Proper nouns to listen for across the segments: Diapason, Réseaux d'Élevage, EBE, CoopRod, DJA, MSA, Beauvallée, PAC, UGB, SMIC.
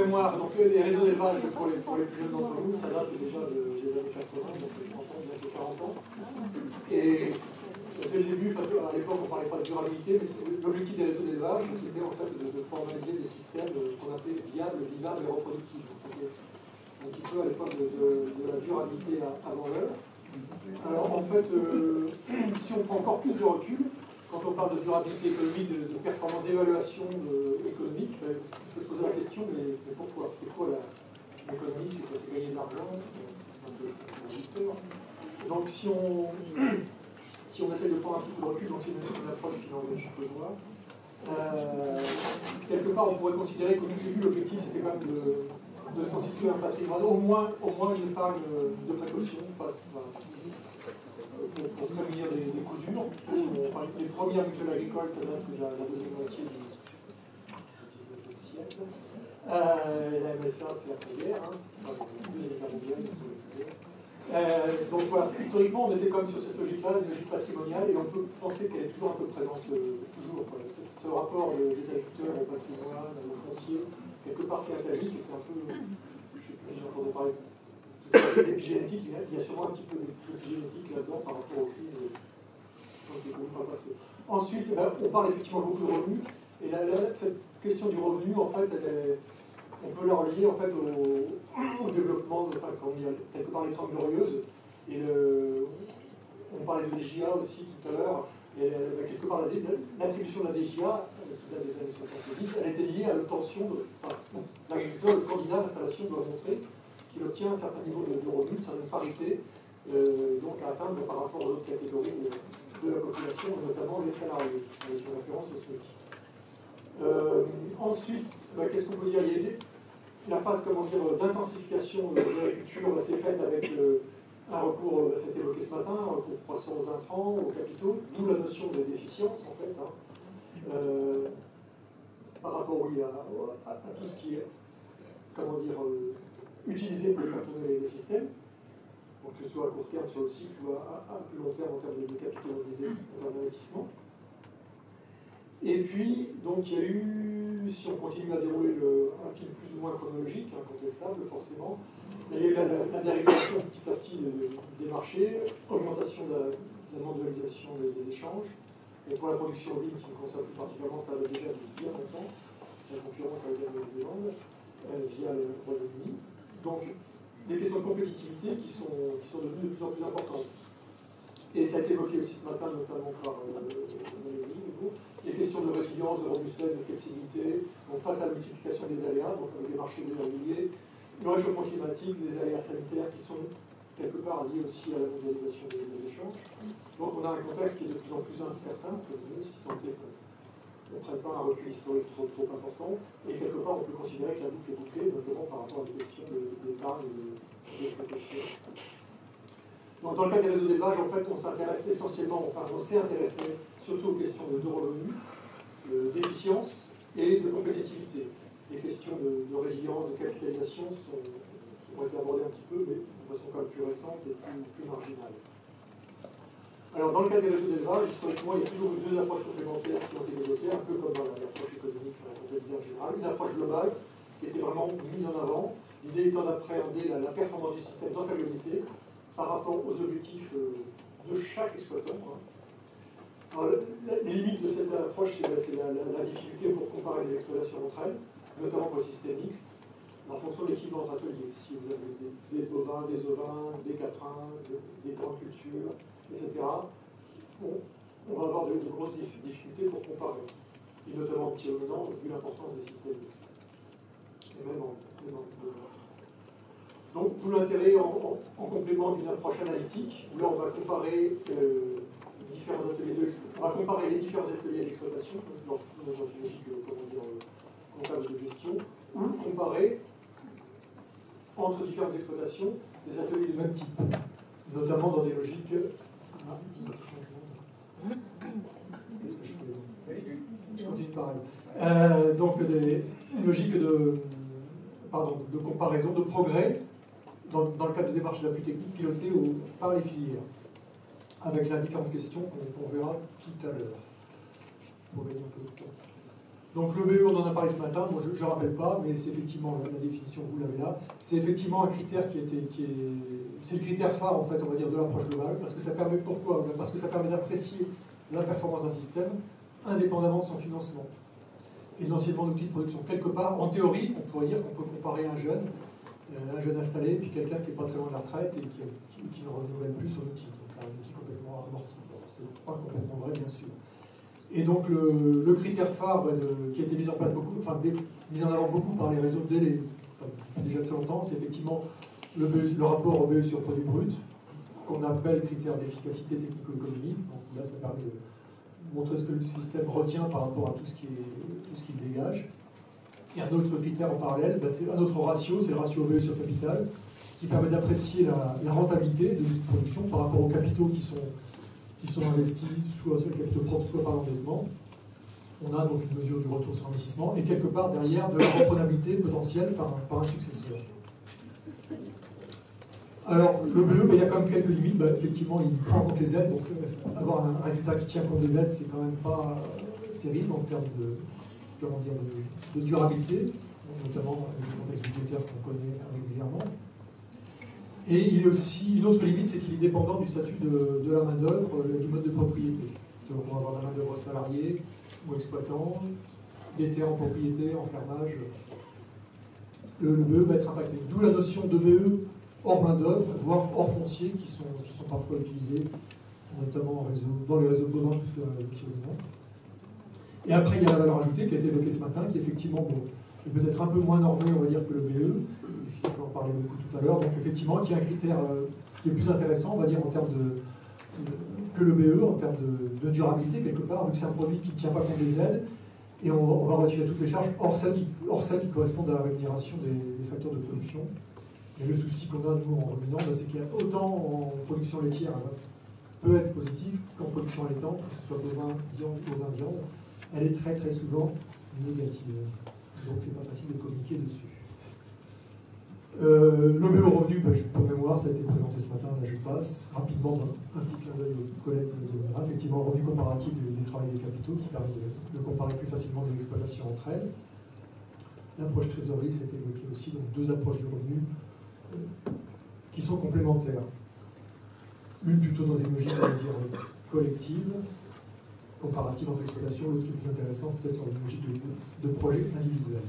mémoire, donc les réseaux d'élevage pour les plus jeunes d'entre vous, ça date déjà des années 80, donc les 30 ans, bientôt 40 ans. Et dès le début, à l'époque on ne parlait pas de durabilité, mais l'objectif des réseaux d'élevage, c'était en fait de formaliser des systèmes qu'on appelait viables, vivables et reproductifs. C'était un petit peu à l'époque de la durabilité avant l'heure. Alors en fait, si on prend encore plus de recul, quand on parle de durabilité économique, de performance d'évaluation économique, on peut se poser la question, mais pourquoi? C'est quoi l'économie? C'est quoi? C'est gagner de l'argent? Donc si on essaie de prendre un petit peu de recul, c'est une approche qui n'engage que moi. Quelque part, on pourrait considérer qu'au début, l'objectif, c'était quand même de se constituer un patrimoine, au moins une épargne de précaution face pour se prémunir des coups durs. Enfin, les premières mutuelles agricoles, ça date de la deuxième moitié du XIXe siècle. La MSA, c'est après-guerre, enfin, la deuxième guerre mondiale. Donc voilà, historiquement, on était quand même sur cette logique-là, une logique patrimoniale, et on peut penser qu'elle est toujours un peu présente, toujours. Quoi. Ce rapport des agriculteurs au patrimoine, au foncier, quelque part c'est académique, et c'est un peu, j'ai entendu parler d'épigénétique, il y a sûrement un petit peu d'épigénétique là-dedans par rapport aux crises qu'on pas passées. Ensuite, on parle effectivement beaucoup de revenus, et là, cette question du revenu, en fait, on peut la relier en fait, au développement, quand il y a quelque part les Trente Glorieuses, et on parlait de DJA aussi tout à l'heure, et quelque part l'attribution de la DJA, qui date des années 70, elle était liée à l'obtention de. Enfin, l'agriculteur, le candidat à l'installation doit montrer qu'il obtient un certain niveau de revenu, une certaine parité, donc à atteindre par rapport aux autres catégories de la population, notamment les salariés, avec une référence au SMIC. Ensuite, qu'est-ce qu'on peut dire? Il y a la phase d'intensification de l'agriculture s'est faite avec un recours, ça a été évoqué ce matin, un recours croissant aux intrants, aux capitaux, d'où la notion de déficience en fait, par rapport à tout ce qui est, comment dire, utilisé pour faire tourner les systèmes, donc que ce soit à court terme sur le cycle ou à plus long terme en termes de capitaux, en termes d'investissement. Et puis, donc, il y a eu, si on continue à dérouler un film plus ou moins chronologique, incontestable forcément, il y a eu la dérégulation petit à petit des marchés, augmentation de la mondialisation des échanges, et pour la production ovine qui me concerne plus particulièrement, ça avait déjà depuis bien longtemps, la concurrence avec la Nouvelle-Zélande, via le Royaume-Uni. Donc, des questions de compétitivité qui sont devenues de plus en plus importantes. Et ça a été évoqué aussi ce matin, notamment par les questions de résilience, de robustesse, de flexibilité, donc face à la multiplication des aléas, donc avec les marchés dérégulés, le réchauffement climatique, les aléas sanitaires qui sont quelque part liés aussi à la mondialisation des échanges. Donc on a un contexte qui est de plus en plus incertain, si tant est qu'on ne prenne pas un recul historique trop important, et quelque part on peut considérer que la boucle est bouclée, notamment par rapport à des questions d'épargne et de protection. Donc, dans le cadre des réseaux d'élevage, en fait, on s'intéresse essentiellement, enfin, on s'est intéressé surtout aux questions de revenus, d'efficience et de compétitivité. Les questions de résilience, de capitalisation ont été abordées un petit peu, mais de façon quand même plus récente et plus marginale. Alors, dans le cadre des réseaux d'élevage, historiquement, il y a toujours eu deux approches complémentaires qui ont été développées, un peu comme dans l'approche économique, en général. Une approche globale qui était vraiment mise en avant, l'idée étant d'appréhender la performance du système dans sa globalité, par rapport aux objectifs de chaque exploitant. Alors, les limites de cette approche, c'est la difficulté pour comparer les exploitations entre elles, notamment pour le système mixte, en fonction de l'équilibre entre ateliers. Si vous avez des bovins, des ovins, des caprins, des grandes cultures, etc., on va avoir de grosses difficultés pour comparer, et notamment en petit ruminant, vu l'importance des systèmes mixtes. Et même en donc, tout l'intérêt en complément d'une approche analytique, où là on va comparer, les différents ateliers d'exploitation, dans une logique comptable de gestion, ou comparer entre différentes exploitations des ateliers de même type, notamment dans des logiques. Qu'est-ce que je fais? Je continue pareil. Donc, une logique de comparaison, de progrès. Dans le cadre de démarches d'appui technique pilotées par les filières, avec différentes questions qu'on verra tout à l'heure. Donc l'EBE, on en a parlé ce matin, bon, je ne rappelle pas, mais c'est effectivement, la définition, vous l'avez là, c'est effectivement un critère c'est le critère phare, en fait, on va dire, de l'approche globale, parce que ça permet, pourquoi? Parce que ça permet d'apprécier la performance d'un système, indépendamment de son financement, et de l'enseignement d'outils de production. Quelque part, en théorie, on pourrait dire qu'on peut comparer un jeune installé, puis quelqu'un qui n'est pas très loin de la retraite, et qui ne renouvelle plus son outil, donc un outil complètement amorti. C'est pas complètement vrai, bien sûr. Et donc le critère phare qui a été mis en place beaucoup, enfin mis en avant beaucoup par les réseaux déjà très longtemps, c'est effectivement le rapport EBE sur produit brut, qu'on appelle critère d'efficacité technico-économique. Donc là, ça permet de montrer ce que le système retient par rapport à tout ce qu'il dégage. Et un autre critère en parallèle, c'est un autre ratio, c'est le ratio EBE sur capital, qui permet d'apprécier la rentabilité de toute production par rapport aux capitaux qui sont investis soit sur les capitaux propres, soit par l'endettement. On a donc une mesure du retour sur investissement et quelque part derrière de la reprenabilité potentielle par un successeur. Alors, le BE, il y a quand même quelques limites. Effectivement, il prend en compte les aides, donc avoir un résultat qui tient compte des aides, c'est quand même pas terrible en termes de durabilité, notamment le contexte budgétaire qu'on connaît régulièrement. Et il y a aussi une autre limite, c'est qu'il est dépendant du statut de la main-d'œuvre, du mode de propriété. Donc on va avoir la main-d'œuvre salariée ou exploitant, des terres en propriété, en fermage. Le BE va être impacté. D'où la notion de BE hors main-d'œuvre, voire hors foncier, qui sont parfois utilisés, notamment dans les réseaux bovins plus que dans les petits bovins. Et après, il y a la valeur ajoutée qui a été évoquée ce matin, qui effectivement est peut-être un peu moins normée, on va dire, que le BE. On peut en parler beaucoup tout à l'heure, donc effectivement qui est un critère qui est plus intéressant, on va dire, en termes que le BE, en termes de durabilité quelque part, vu que c'est un produit qui ne tient pas compte des aides, et on va retirer toutes les charges hors celles qui correspondent à la rémunération des facteurs de production. Et le souci qu'on a, nous, en ruminant, c'est qu'il y a autant en production laitière peut être positive qu'en production allaitant, que ce soit bovin, viande, elle est très très souvent négative. Donc c'est pas facile de communiquer dessus. L'OBE au revenu, pour mémoire, ça a été présenté ce matin, là je passe rapidement un petit clin d'œil aux collègues de l'ERA. Effectivement, revenu comparatif des travailleurs et des capitaux qui permet de comparer plus facilement les exploitations entre elles. L'approche trésorerie, c'était évoqué aussi, donc deux approches du revenu qui sont complémentaires. Une plutôt dans une logique, on va dire, collective, comparative entre exploitations, l'autre qui est plus intéressant, peut-être dans une logique de projet individuel.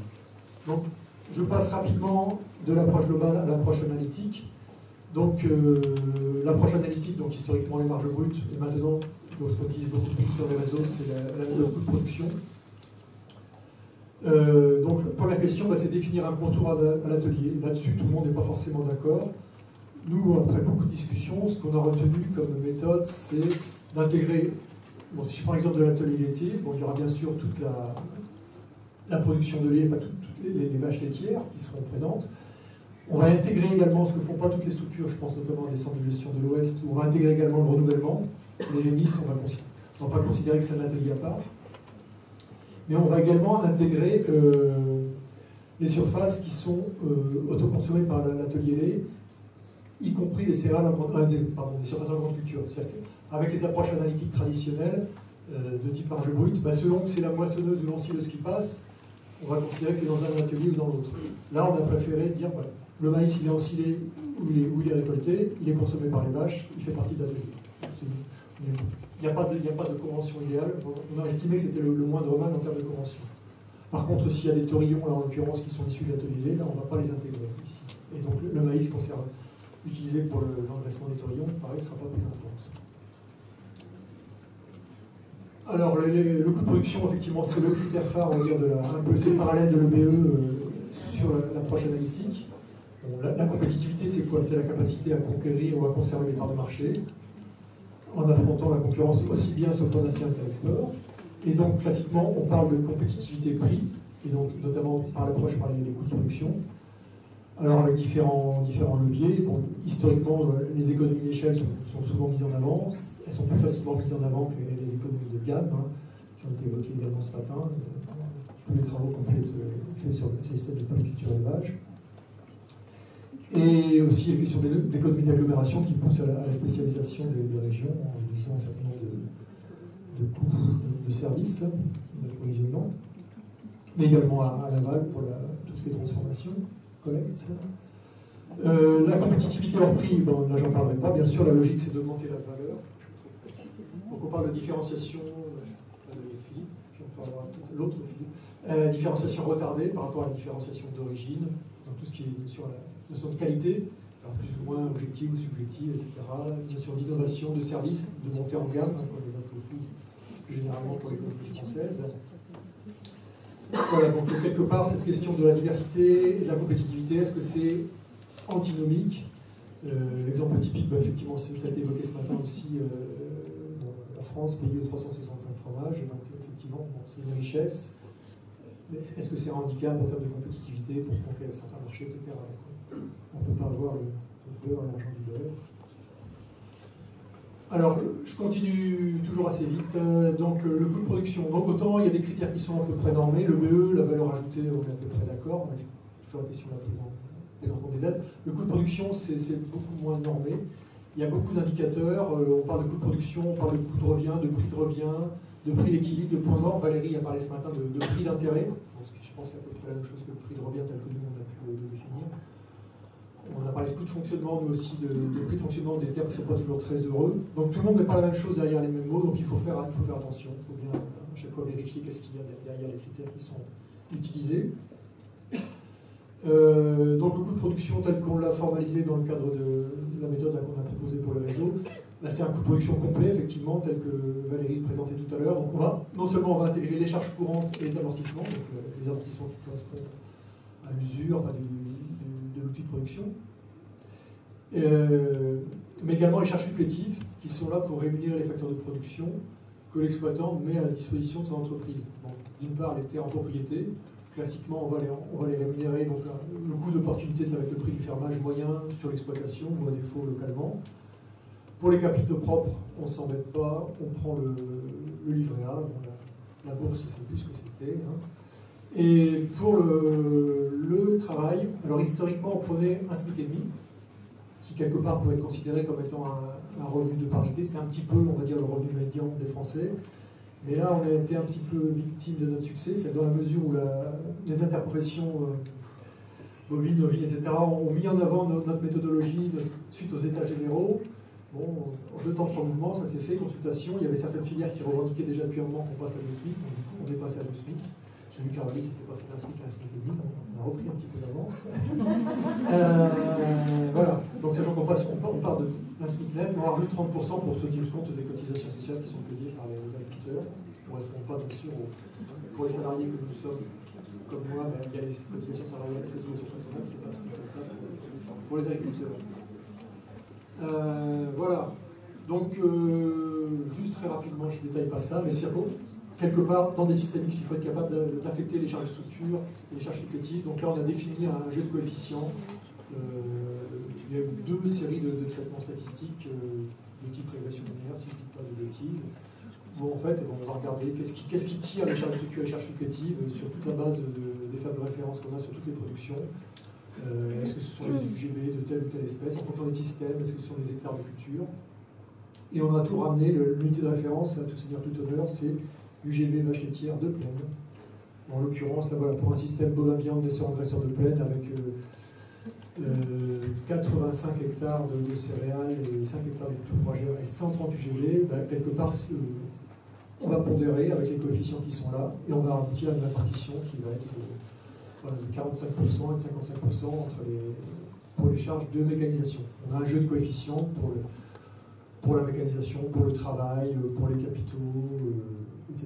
Donc, je passe rapidement de l'approche globale à l'approche analytique. Donc l'approche analytique, donc historiquement les marges brutes, et maintenant, ce qu'on utilise beaucoup plus dans les réseaux, c'est la méthode coût de production. Donc première question, c'est définir un contour à l'atelier. Là-dessus, tout le monde n'est pas forcément d'accord. Nous, après beaucoup de discussions, ce qu'on a retenu comme méthode, c'est d'intégrer, bon, si je prends l'exemple de l'atelier laitier, bon, il y aura bien sûr toute la production de lait, enfin toutes les vaches laitières qui seront présentes. On va intégrer également ce que ne font pas toutes les structures, je pense notamment les centres de gestion de l'Ouest, où on va intégrer également le renouvellement. Les génisses, on ne va pas considérer que c'est un atelier à part. Mais on va également intégrer les surfaces qui sont autoconsommées par l'atelier lait, y compris les céréales, des surfaces en grande culture. C'est-à-dire qu'avec les approches analytiques traditionnelles, de type marge brute, selon que c'est la moissonneuse ou l'ensileuse qui passe, on va considérer que c'est dans un atelier ou dans l'autre. Là, on a préféré dire, voilà, le maïs, il est ensilé ou il est récolté, il est consommé par les vaches, il fait partie de l'atelier. Il n'y a pas de convention idéale. On a estimé que c'était le moindre mal en termes de convention. Par contre, s'il y a des taurillons, là en l'occurrence, qui sont issus de l'atelier, là, on ne va pas les intégrer ici. Et donc, le maïs qu'on sert utilisé pour l'engraissement des taurillons, pareil, ne sera pas pris en compte. Alors, le coût de production, effectivement, c'est le critère phare, on va dire, c'est le parallèle de l'EBE sur l'approche analytique. Bon, la compétitivité, c'est quoi? C'est la capacité à conquérir ou à conserver les parts de marché, en affrontant la concurrence aussi bien sur le plan national qu'à l'export. Et donc, classiquement, on parle de compétitivité-prix, et donc, notamment par l'approche par les coûts de production. Alors, avec différents leviers, bon, historiquement, les économies d'échelle sont souvent mises en avant. Elles sont plus facilement mises en avant que les économies de gamme, qui ont été évoquées également ce matin. Tous les travaux qu'on peut faire sur le système de polyculture élevage. Et aussi, la question d'économie d'agglomération qui pousse à la spécialisation des régions en utilisant un certain nombre de coûts de services, d'approvisionnement. mais également à Laval pour tout ce qui est transformation, collecte. La compétitivité hors prix, bon, là j'en parlerai pas, bien sûr la logique c'est d'augmenter la valeur. Donc on parle de différenciation, l'autre Philippe, différenciation retardée par rapport à la différenciation d'origine, donc tout ce qui est sur la notion de qualité, alors plus ou moins objective ou subjective, etc. La notion d'innovation, de service, de montée en gamme, parce qu'on développe beaucoup généralement pour les collectivités françaises. Voilà, donc quelque part cette question de la diversité et de la compétitivité, est-ce que c'est antinomique? L'exemple typique, bah, effectivement, ça a été évoqué ce matin aussi, la France, pays aux 365 fromages, et donc effectivement, bon, c'est une richesse. Est-ce que c'est un handicap en termes de compétitivité pour conquérir certains marchés, etc. Donc, on ne peut pas avoir le beurre et l'argent du beurre. Alors, je continue toujours assez vite. Donc, le coût de production. Donc, autant il y a des critères qui sont à peu près normés. Le BE, la valeur ajoutée, on est à peu près d'accord. Toujours la question de la prise en compte des aides. Le coût de production, c'est beaucoup moins normé. Il y a beaucoup d'indicateurs. On parle de coût de production, on parle de coût de revient, de prix de revient, de prix d'équilibre, de point mort. Valérie a parlé ce matin de prix d'intérêt. Je pense que c'est à peu près la même chose que le prix de revient tel que nous, on a pu le définir. On a parlé de coût de fonctionnement, mais aussi de prix de fonctionnement des termes qui ne sont pas toujours très heureux. Donc tout le monde n'est pas la même chose derrière les mêmes mots, donc il faut faire attention. Il faut bien à chaque fois vérifier qu'est-ce qu'il y a derrière les critères qui sont utilisés. Donc le coût de production tel qu'on l'a formalisé dans le cadre de la méthode qu'on a proposée pour le réseau, là c'est un coût de production complet, effectivement, tel que Valérie le présentait tout à l'heure. Donc non seulement on va intégrer les charges courantes et les amortissements, donc les amortissements qui correspondent à l'usure, enfin de l'outil de production, mais également les charges supplétives qui sont là pour rémunérer les facteurs de production que l'exploitant met à la disposition de son entreprise. Donc, d'une part les terres en propriété. Classiquement, on va les rémunérer. Donc, le coût d'opportunité, ça va être le prix du fermage moyen sur l'exploitation, ou à défaut localement. Pour les capitaux propres, on ne s'embête pas, on prend le livret A. Bon, la bourse, c'est plus ce que c'était. Hein. Et pour le travail, alors historiquement, on prenait un SMIC et demi, qui quelque part pouvait être considéré comme étant un revenu de parité. C'est un petit peu, on va dire, le revenu médian des Français. Mais là, on a été un petit peu victime de notre succès, c'est dans la mesure où les interprofessions bovines, ovines, etc. ont mis en avant notre méthodologie suite aux états généraux. Bon, en 2 temps 3 mouvements, ça s'est fait, consultation. Il y avait certaines filières qui revendiquaient déjà purement qu'on passe à 2 SMIC, donc du coup, on est passé à 2 SMIC. J'ai vu qu'Arolis, c'était passé à 1 SMIC à 1 SMIC et demi, donc on a repris un petit peu d'avance. Voilà, donc sachant qu'on passe, on part de 1 SMIC net, on rajoute 30% pour tenir compte des cotisations sociales qui sont payées par les agriculteurs, qui ne correspondent pas bien sûr pour les salariés que nous sommes, comme moi, mais il y a les cotisations salariales, les cotisations patronales, c'est pas le cas pour les agriculteurs. Voilà, donc juste très rapidement, je ne détaille pas ça, mais c'est bon. Quelque part, dans des systémiques, il faut être capable d'affecter les charges de structure et les charges supplétives. Donc là, on a défini un jeu de coefficients. Il y a eu 2 séries de traitements statistiques de type régression linéaire, si je ne dis pas de bêtises. Bon, en fait, on va regarder qu'est-ce qui tire les charges de structure et les charges supplétives sur toute la base des fables de référence qu'on a sur toutes les productions. Est-ce que ce sont les UGB de telle ou telle espèce, en fonction des systèmes, est-ce que ce sont les hectares de culture? Et on a tout ramené, l'unité de référence, à tout seigneur, tout honneur, c'est UGB vache laitière de plaine. En l'occurrence, là voilà, pour un système bovin-viande, dessert-engraisseur de plaine, avec 85 hectares de céréales et 5 hectares de cultures fourragères et 130 UGB, bah, quelque part, on va pondérer avec les coefficients qui sont là, et on va aboutir à une répartition qui va être de 45% et de 55% pour les charges de mécanisation. On a un jeu de coefficients pour la mécanisation, pour le travail, pour les capitaux, etc.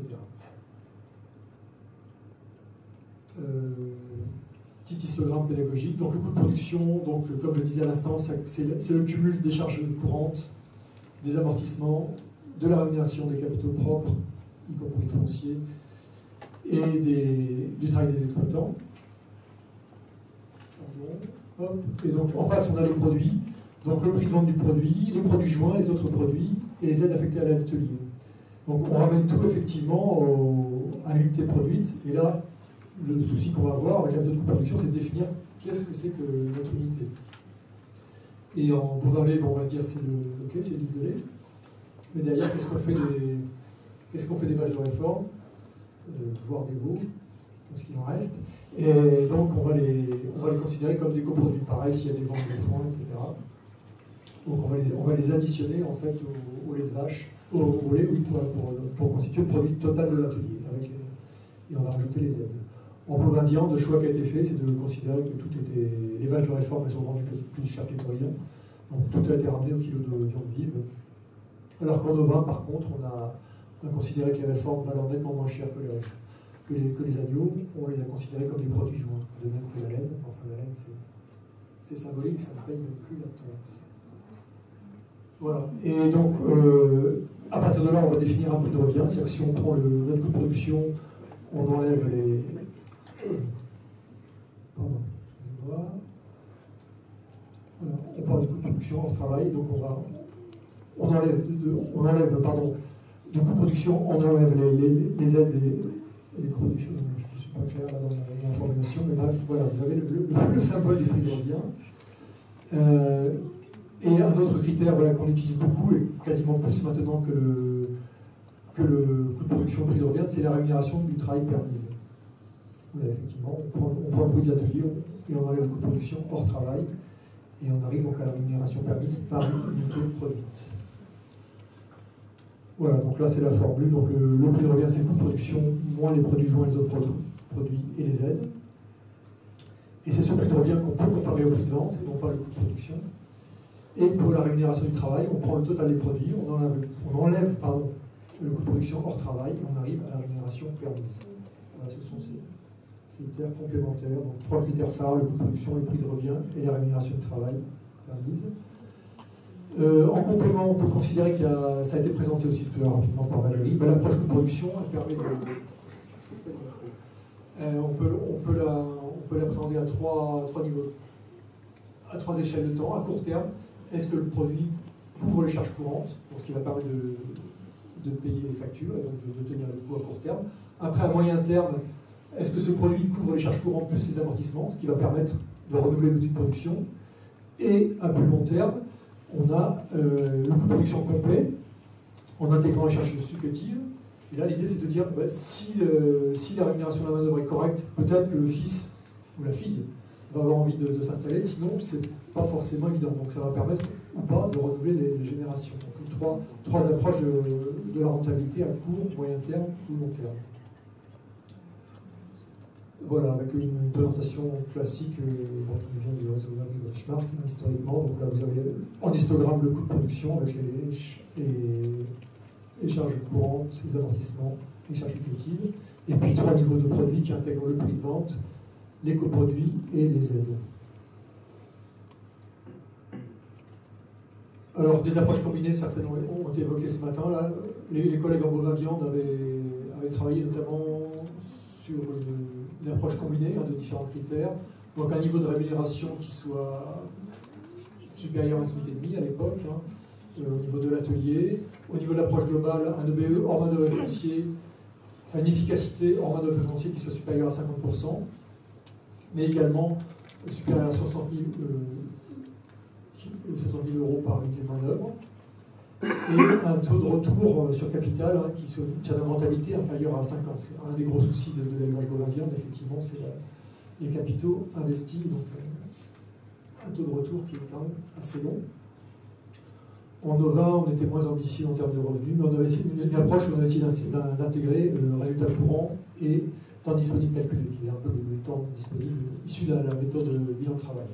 Petit histogramme pédagogique. Donc le coût de production, donc, comme je le disais à l'instant, c'est le cumul des charges courantes, des amortissements, de la rémunération des capitaux propres, y compris fonciers, et du travail des exploitants. Hop. Et donc en face on a les produits, donc le prix de vente du produit, les produits joints, les autres produits et les aides affectées à l'atelier. Donc on ramène tout effectivement à l'unité produite, et là le souci qu'on va avoir avec la méthode de production, c'est de définir qu'est-ce que c'est que notre unité. Et en Beauvais, bon, on va se dire c'est le okay, c'est le lait, mais derrière qu'est-ce qu'on fait des vaches de réforme, voire des veaux. tout ce qui en reste. Et donc on va les considérer comme des coproduits. Pareil, s'il y a des ventes de foin, etc. Donc on va les additionner en fait au lait de vache, au lait, oui, pour constituer le produit total de l'atelier. Et on va rajouter les aides. En bovin viande, le choix qui a été fait, c'est de considérer que tout était. Les vaches de réforme, elles sont vendues plus cher que les touriens. Donc tout a été ramené au kilo de viande vive. Alors qu'en ovin, par contre, on a considéré que les réformes valaient nettement moins cher que les agneaux. On les a considérés comme des produits joints, de même que la laine. Enfin, la laine, c'est symbolique, ça ne paye même plus la tonte. Voilà. Et donc, à partir de là, on va définir un prix de revient. C'est-à-dire que si on prend notre coût de production, on enlève les. Pardon, excusez-moi. Voilà. On parle du coût de production, on travaille, donc on enlève du coût de production, on enlève les aides et les productions. Je ne suis pas clair là dans l'information, mais bref, voilà, vous avez le symbole du prix de revient. Et un autre critère voilà, qu'on utilise beaucoup, et quasiment plus maintenant que le coût de production prix de revient, c'est la rémunération du travail permise. Là, effectivement, on prend le prix de l'atelier et on enlève le coût de production hors travail, et on arrive donc à la rémunération permise par unité produite. Voilà, donc là c'est la formule. Donc le prix de revient, c'est le coût de production moins les produits joints, les autres produits et les aides. Et c'est ce prix de revient qu'on peut comparer au prix de vente, et non pas le coût de production. Et pour la rémunération du travail, on prend le total des produits, on enlève le coût de production hors travail, et on arrive à la rémunération permise. Voilà, ce sont ces critères complémentaires, donc trois critères phares, le coût de production, le prix de revient et la rémunération du travail permise. En complément, on peut considérer que ça a été présenté aussi tout à l'heure rapidement par Valérie, ben, l'approche coût de production, elle permet de... on peut l'appréhender à trois niveaux, à trois échelles de temps. À court terme, est-ce que le produit couvre les charges courantes, ce qui va permettre de payer les factures et donc de tenir le coût à court terme. Après, à moyen terme, est-ce que ce produit couvre les charges courantes plus les amortissements, ce qui va permettre de renouveler l'outil de production. Et à plus long terme, on a le coût de production complet en intégrant les charges supplétives. Et là, l'idée, c'est de dire bah, si la rémunération de la main-d'œuvre est correcte, peut-être que le fils ou la fille va avoir envie de s'installer, sinon, c'est pas forcément évident. Donc, ça va permettre ou pas de renouveler les générations. Donc, trois approches de la rentabilité à court, moyen terme ou long terme. Voilà, avec une présentation classique qui vient du réseau de Benchmark, historiquement. Donc là, vous avez en histogramme le coût de production avec les charges courantes, les amortissements, les charges effectives. Et puis trois niveaux de produits qui intègrent le prix de vente, les coproduits et les aides. Alors, des approches combinées, certaines ont été évoquées ce matin. Là, les collègues en bovin viande avaient travaillé notamment sur une approche combinée de différents critères. Donc, un niveau de rémunération qui soit supérieur à SMIC et demi à l'époque, hein, au niveau de l'atelier. Au niveau de l'approche globale, un EBE hors main-d'œuvre foncier, enfin, une efficacité hors main-d'œuvre foncier qui soit supérieure à 50%, mais également supérieure à 60 000 € par unité de main-d'œuvre, et un taux de retour sur capital qui soit une certaine rentabilité inférieure à 50. C'est un des gros soucis de l'élevage bovin viande, effectivement, c'est les capitaux investis, donc un taux de retour qui est quand même assez long. En ovin, on était moins ambitieux en termes de revenus, mais on avait essayé une approche où on avait essayé d'intégrer le résultat courant et temps disponible calculé, qui est un peu le temps disponible issu de la méthode bilan de travail.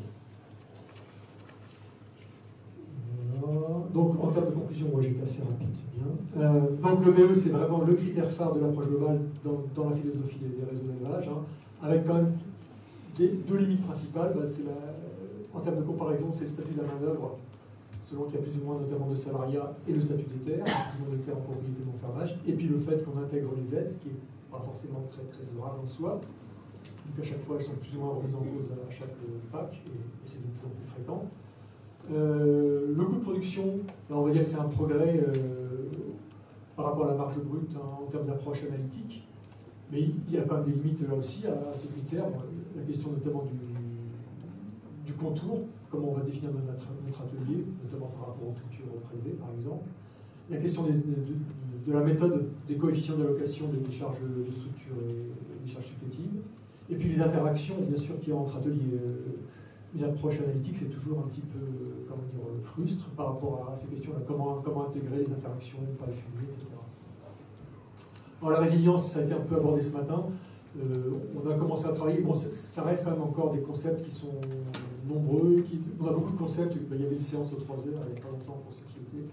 Donc, en termes de conclusion, moi j'étais assez rapide, c'est bien. Donc, le BE, c'est vraiment le critère phare de l'approche globale dans la philosophie des réseaux d'élevage, hein, avec quand même deux limites principales. Bah, en termes de comparaison, c'est le statut de la main-d'œuvre, selon qu'il y a plus ou moins notamment de salariat, et le statut des terres, selon les terres en propriété non fermage, et puis le fait qu'on intègre les aides, ce qui n'est pas forcément très très durable en soi, vu qu'à chaque fois elles sont plus ou moins remises en cause à chaque PAC, et c'est de plus en plus fréquent. Le coût de production, là on va dire que c'est un progrès par rapport à la marge brute hein, en termes d'approche analytique, mais il y a quand même des limites là aussi à ce critère. Bon, la question notamment du contour, comment on va définir notre atelier, notamment par rapport aux cultures prélevées par exemple. la question de la méthode des coefficients d'allocation des charges de structure et des charges supplétives. Et puis les interactions, bien sûr, qui rentrent atelier. Une approche analytique, c'est toujours un petit peu, comment dire, frustre par rapport à ces questions-là. Comment intégrer les interactions, pas les fumer, etc. Alors la résilience, ça a été un peu abordé ce matin. On a commencé à travailler. Bon, ça reste quand même encore des concepts qui sont nombreux. On a beaucoup de concepts. Il y avait une séance aux 3 heures, il n'y a pas longtemps pour ceux qui étaient.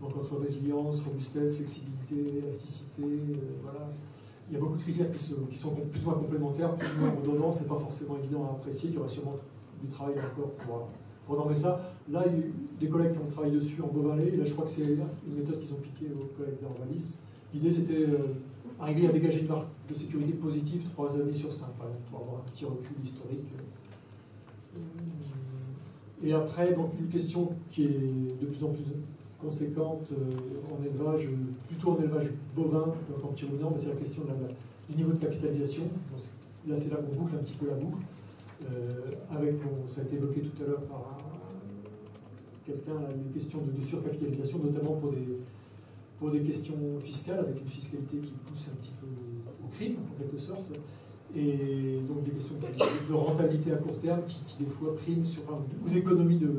Donc entre résilience, robustesse, flexibilité, élasticité, voilà. Il y a beaucoup de critères qui sont plus ou moins complémentaires, plus ou moins redondants. C'est pas forcément évident à apprécier. Il y aura sûrement du travail encore pour normer ça. Là, il y a eu des collègues qui ont travaillé dessus en Beauvallée. Là, je crois que c'est une méthode qu'ils ont piquée aux collègues d'Orvalis. L'idée, c'était arriver à dégager une marge de sécurité positive 3 années sur 5, par exemple, pour avoir un petit recul historique. Et après, donc, une question qui est de plus en plus conséquente en élevage, plutôt en élevage bovin qu'en petit ruminant, c'est la question du niveau de capitalisation. Donc, là, c'est là qu'on boucle un petit peu la boucle. Ça a été évoqué tout à l'heure par quelqu'un, une question de surcapitalisation, notamment pour des questions fiscales, avec une fiscalité qui pousse un petit peu au crime, en quelque sorte, et donc des questions de rentabilité à court terme qui des fois priment sur, enfin, ou d'économie de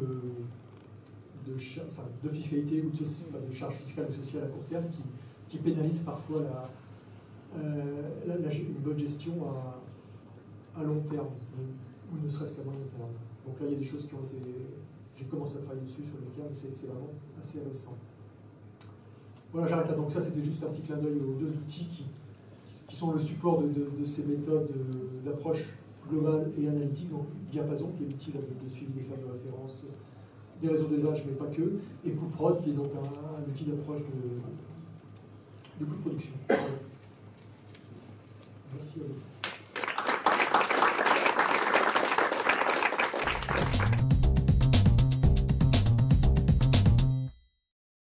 fiscalité ou de charges fiscales ou sociales à court terme qui pénalisent parfois une bonne gestion à long terme, ou ne serait-ce qu'à moyen terme. Donc là, il y a des choses qui ont été... J'ai commencé à travailler dessus sur le cas, mais c'est vraiment assez récent. Voilà, j'arrête là. Donc ça, c'était juste un petit clin d'œil aux 2 outils qui sont le support de ces méthodes d'approche globale et analytique. Donc Diapason, qui est l'outil de suivi des fermes de référence des réseaux d'élevage, mais pas que, et CoopRod, qui est donc un outil d'approche de coût de production. Merci à vous.